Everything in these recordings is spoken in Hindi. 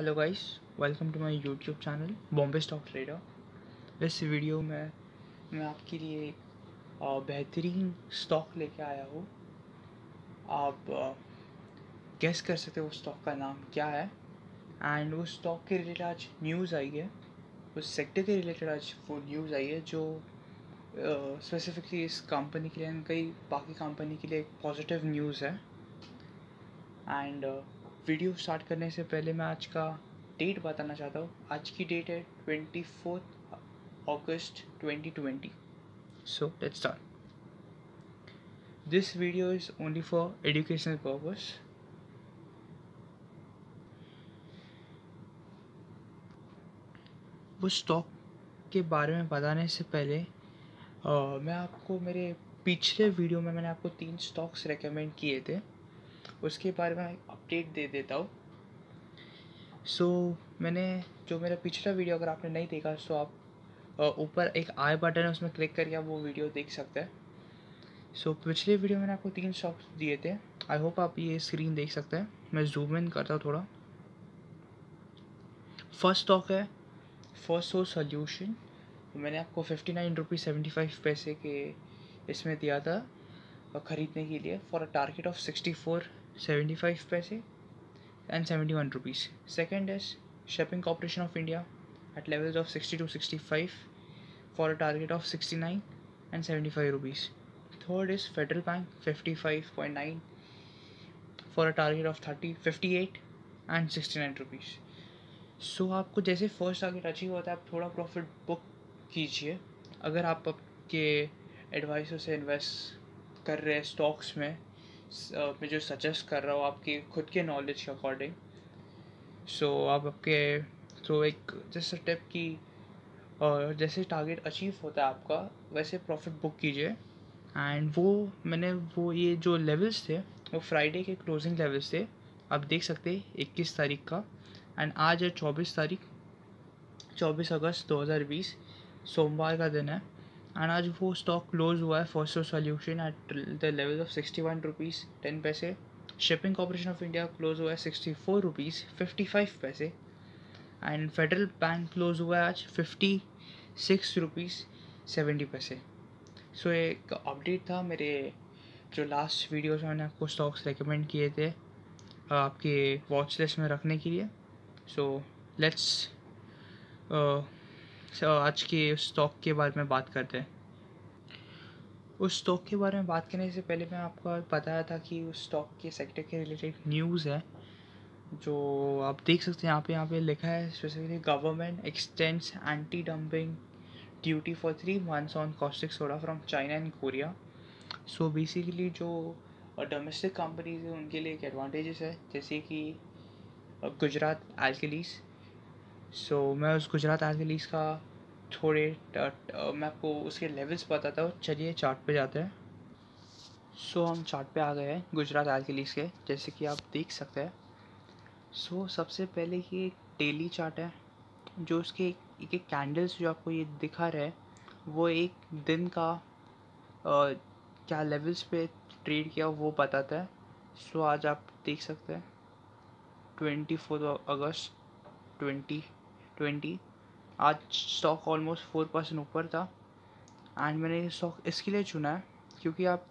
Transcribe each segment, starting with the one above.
Hello guys, welcome to my YouTube channel Bombay stock trader. इस वीडियो में मैं आपके लिए बेहतरीन स्टॉक लेके आया हूँ। आप गेस कर सकते हो उस स्टॉक का नाम क्या है, एंड उस स्टॉक के रिलेटेड आज न्यूज़ आई है, उस सेक्टर के रिलेटेड आज वो न्यूज़ आई है जो स्पेसिफिकली इस कंपनी के लिए एंड कई बाकी कंपनी के लिए एक पॉजिटिव न्यूज़ है। एंड वीडियो स्टार्ट करने से पहले मैं आज का डेट बताना चाहता हूँ। आज की डेट है 24 August 2020। So let's start. This video is only for educational purpose. वो स्टॉक के बारे में बताने से पहले मैं आपको, मेरे पिछले वीडियो में मैंने आपको 3 स्टॉक्स रेकमेंड किए थे, उसके बारे में अपडेट दे देता हूँ। सो मैंने जो मेरा पिछला वीडियो, अगर आपने नहीं देखा तो आप ऊपर एक आई बटन है, उसमें क्लिक करके आप वो वीडियो देख सकते हैं। सो पिछले वीडियो मैंने आपको 3 स्टॉक्स दिए थे। आई होप आप ये स्क्रीन देख सकते हैं। मैं जूम इन करता हूँ थोड़ा। फर्स्ट स्टॉक है फर्स्ट सोर्स सोल्यूशन। मैंने आपको 59.75 रुपये के इसमें दिया था ख़रीदने के लिए, फॉर अ टारगेट ऑफ 64.75 पैसे and 71 rupees. Second is shipping corporation of India at levels of 60 to 65, for a target of 69 and 75 rupees. Third is federal bank 55.9, for a target of 58 and 69 rupees. So आपको जैसे फर्स्ट टारगेट अचीव होता है, आप थोड़ा प्रॉफिट बुक कीजिए। अगर आप आपके एडवाइसर से इन्वेस्ट कर रहे स्टॉक्स में, मैं जो सजेस्ट कर रहा हूँ आपके खुद के नॉलेज के अकॉर्डिंग। सो आप आपके तो एक जैसे टिप की, और जैसे टारगेट अचीव होता है आपका, वैसे प्रॉफिट बुक कीजिए। एंड ये जो लेवल्स थे वो फ्राइडे के क्लोजिंग लेवल्स थे, आप देख सकते हैं 21 तारीख का, एंड आज है 24 अगस्त 2020, सोमवार का दिन है। एंड आज वो स्टॉक क्लोज हुआ है first source solution at the level of 61 rupees 10 पैसे। Shipping corporation of India close हुआ है 64 रुपीज़ 55 पैसे, एंड फेडरल बैंक क्लोज हुआ है आज 56 रुपीज़ 70 पैसे। सो एक अपडेट था मेरे जो लास्ट वीडियोज़ में मैंने आपको स्टॉक्स रेकमेंड किए थे आपके वॉच लिस्ट में रखने के लिए। सो लेट्स आज के स्टॉक के बारे में बात करते हैं। उस स्टॉक के बारे में बात करने से पहले मैं आपको बताया था कि उस स्टॉक के सेक्टर के रिलेटेड न्यूज़ है जो आप देख सकते हैं। यहाँ पे लिखा है specifically, government extends anti dumping duty for 3 months on caustic soda from China and Korea. So basically जो डोमेस्टिक कंपनीज हैं उनके लिए एक एडवांटेजेस है, जैसे कि गुजरात एल्कलीज़। सो मैं उस गुजरात एल्कलीज़ का थोड़े मैं आपको उसके लेवल्स बताता हूँ। चलिए चार्ट पे जाते हैं। सो हम चार्ट पे आ गए हैं गुजरात एल्कलीज़ के, जैसे कि आप देख सकते हैं। सो सबसे पहले ये डेली चार्ट है, जो उसके एक कैंडल्स जो आपको ये दिखा रहे हैं, वो एक दिन का क्या लेवल्स पे ट्रेड किया वो बताता है। सो आज आप देख सकते हैं 24 अगस्त 2020, आज स्टॉक ऑलमोस्ट 4% ऊपर था। एंड मैंने ये स्टॉक इसके लिए चुना है क्योंकि आप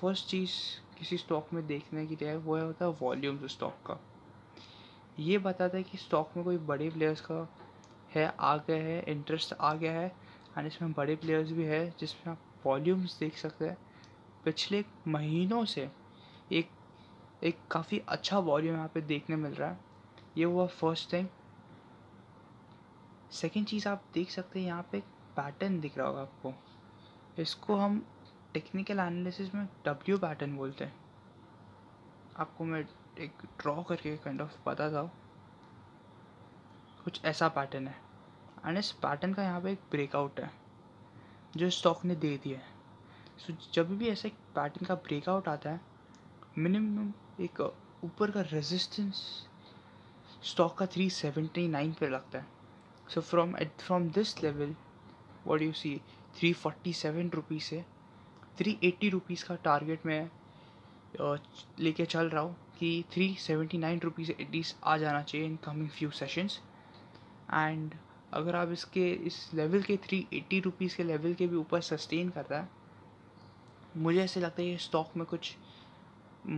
फर्स्ट चीज़ किसी स्टॉक में देखने के लिए वो होता है वॉल्यूम। स्टॉक का ये बताता है कि स्टॉक में कोई बड़े प्लेयर्स का इंटरेस्ट आ गया है, एंड इसमें बड़े प्लेयर्स भी है जिसमें आप वॉल्यूम्स देख सकते हैं। पिछले महीनों से एक काफ़ी अच्छा वॉल्यूम यहाँ पे देखने मिल रहा है। ये हुआ फर्स्ट थिंग। सेकेंड चीज़, आप देख सकते हैं यहाँ पे एक पैटर्न दिख रहा होगा आपको, इसको हम टेक्निकल एनालिसिस में W पैटर्न बोलते हैं। आपको मैं एक ड्रॉ करके काइंड ऑफ पता था, कुछ ऐसा पैटर्न है, एंड इस पैटर्न का यहाँ पे एक ब्रेकआउट है जो स्टॉक ने दे दिया है। सो जब भी ऐसे पैटर्न का ब्रेकआउट आता है, मिनिमम एक ऊपर का रेजिस्टेंस स्टॉक का 379 पर लगता है। So from this level what you see, 347 rupees से 380 रुपीज़ का टारगेट मैं लेके चल रहा हूँ कि 379 रुपीज़ आ जाना चाहिए in coming few sessions. And अगर आप इसके इस लेवल के 380 रुपीज़ के लेवल के भी ऊपर सस्टेन करता है, मुझे ऐसे लगता है ये स्टॉक में कुछ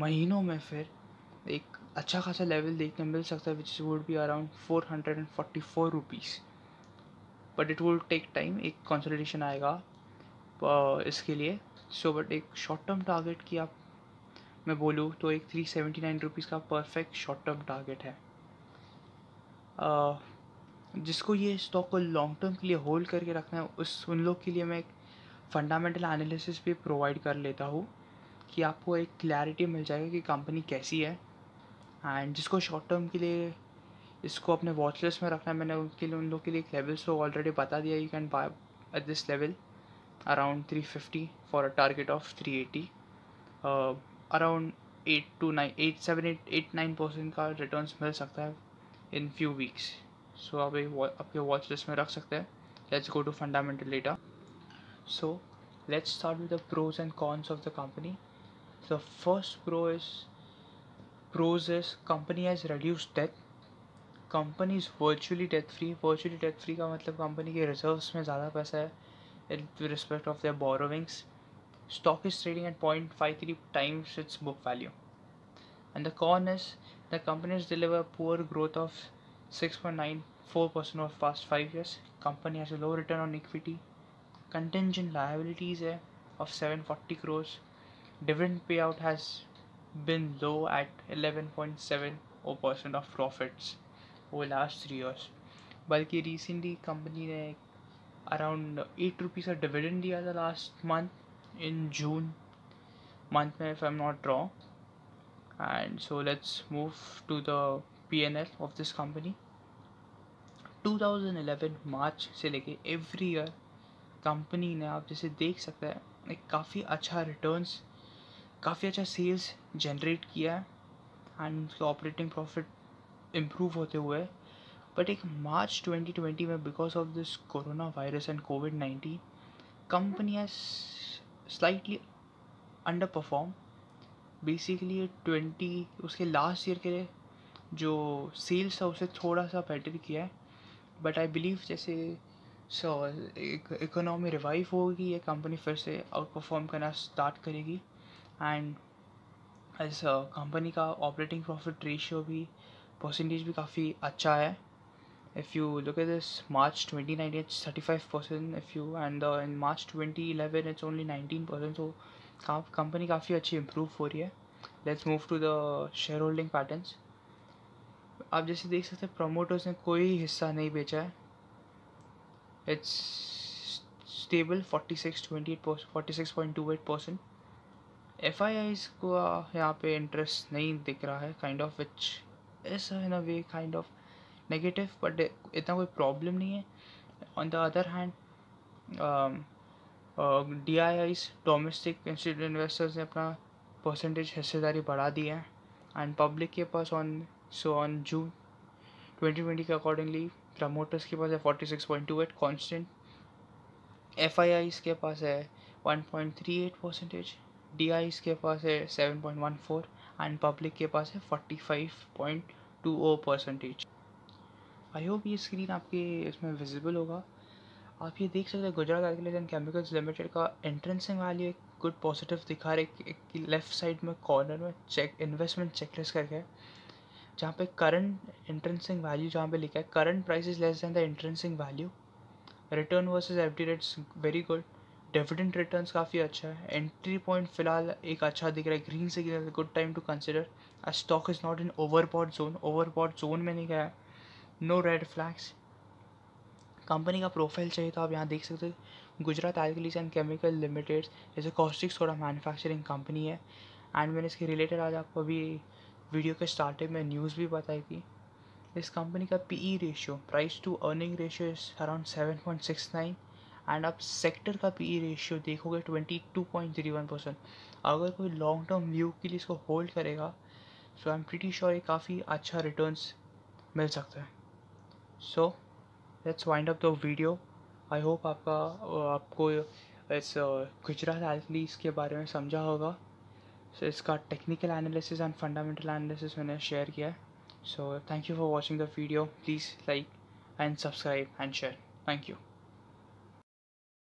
महीनों में फिर एक अच्छा खासा लेवल देखने मिल सकता है which would be around 444 rupees. But it will take time, एक कंसोलिडेशन आएगा इसके लिए। सो बट एक शॉर्ट टर्म टारगेट की आप मैं बोलूँ तो एक 379 रुपीज़ का परफेक्ट शॉर्ट टर्म टारगेट है। जिसको ये स्टॉक को लॉन्ग टर्म के लिए होल्ड करके रखना है उस उन लोग के लिए मैं एक फंडामेंटल एनालिसिस भी प्रोवाइड कर लेता हूँ कि आपको एक क्लैरिटी मिल जाएगा कि कंपनी कैसी है। एंड जिसको शॉर्ट टर्म के लिए इसको अपने वॉच लिस्ट में रखना है, मैंने उनके लिए उन लोग के लिए एक लेवल्स तो ऑलरेडी बता दिया। You can buy at this level around 350 for a target of 380, around 8 to 9, 8, 7, 8, 9% का रिटर्न्स मिल सकता है इन फ्यू वीक्स। सो आप आपके वॉच लिस्ट में रख सकते हैं। Let's go to fundamental data. So let's start with the pros and cons of the company. The first pros is company has reduce debt. Company is virtually debt free. Virtually debt free का मतलब कंपनी के रिजर्व्स में ज़्यादा पैसा है in respect of their borrowings. Stock is trading at 0.53 times its book value. And the con is the company has delivered poor growth of 6.94% over past 5 years. Company has a low return on equity. Contingent liabilities of 740 crores. Dividend payout has been low at 11.70% of profits over last 3 years. बल्कि recently company ने around 8 rupees का dividend दिया था last month. In June month if I'm not wrong. And so let's move to the P&L of this company. 2011 March से लेके every year कंपनी ने आप जैसे देख सकते हैं एक काफ़ी अच्छा रिटर्न्स, काफ़ी अच्छा सेल्स जनरेट किया है एंड उसका ऑपरेटिंग प्रॉफिट इम्प्रूव होते हुए। बट एक मार्च 2020 में because of this corona virus and कोविड-19 company has slightly under perform. Basically 20 उसके लास्ट ईयर के लिए जो सेल्स था उसे थोड़ा सा बेटर किया है। बट आई बिलीव जैसे इकोनॉमी रिवाइव होगी ये कंपनी फिर से आउट परफॉर्म करना स्टार्ट करेगी। एंड एज कंपनी का ऑपरेटिंग प्रॉफिट रेशियो भी परसेंटेज भी काफ़ी अच्छा है। If you look at this March 2019 it's 35%, if you and in March 2011 it's only 19%. So company काफ़ी अच्छी improve हो रही है। Let's move to the shareholding patterns. आप जैसे देख सकते हैं promoters ने कोई हिस्सा नहीं बेचा है। It's stable 46.28%. FIIs को यहाँ पे interest नहीं दिख रहा है kind of, which is in a way kind of negative, but इतना कोई प्रॉब्लम नहीं है। On the other hand DIIs domestic institutional investors ने अपना परसेंटेज हिस्सेदारी बढ़ा दी है एंड पब्लिक के पास ऑन जून 2020 के अकॉर्डिंगली प्रमोटर्स के पास है 46.28 कॉन्स्टेंट, FIIs के पास है 1.38%, DIIs के पास है 7.14 एंड पब्लिक के पास है 45.20%। आई होप ये स्क्रीन आपके इसमें विजिबल होगा। आप ये देख सकते हैं Gujarat alkalies and chemicals limited का एंट्रेंसिंग वैल्यू एक गुड पॉजिटिव दिखा रहा है। लेफ्ट साइड में कॉर्नर में चेक इन्वेस्टमेंट चेकलिस्ट करके जहाँ पे करंट एंट्रेंसिंग वैल्यू जहाँ पे लिखा है current price is less than the एंट्रेंसिंग value, return versus FD rates very good, dividend returns काफ़ी अच्छा है, एंट्री पॉइंट फिलहाल एक अच्छा दिख रहा है, green signal good time to consider, stock is not in overbought zone, overbought zone में नहीं गया, नो रेड फ्लैग्स। कंपनी का प्रोफाइल चाहिए तो आप यहाँ देख सकते हैं Gujarat alkalies and chemical limited जैसे कॉस्टिक सोडा मैन्युफैक्चरिंग कंपनी है। एंड मैंने इसके रिलेटेड आज आपको अभी वीडियो के स्टार्टिंग में न्यूज़ भी बताई थी। इस कंपनी का PE ratio price to earning ratio is around 7.69 and आप सेक्टर का PE रेशियो देखोगे 22.31%। अगर कोई लॉन्ग टर्म व्यू के लिए इसको होल्ड करेगा so I am pretty sure ये काफ़ी अच्छा रिटर्न्स मिल सकता है। So let's wind up the video. I hope आपको इस गुजरात अल्कलीज के बारे में समझा होगा। सो इसका technical analysis and fundamental analysis मैंने शेयर किया है। So thank you for watching video, please like and subscribe and share. Thank you.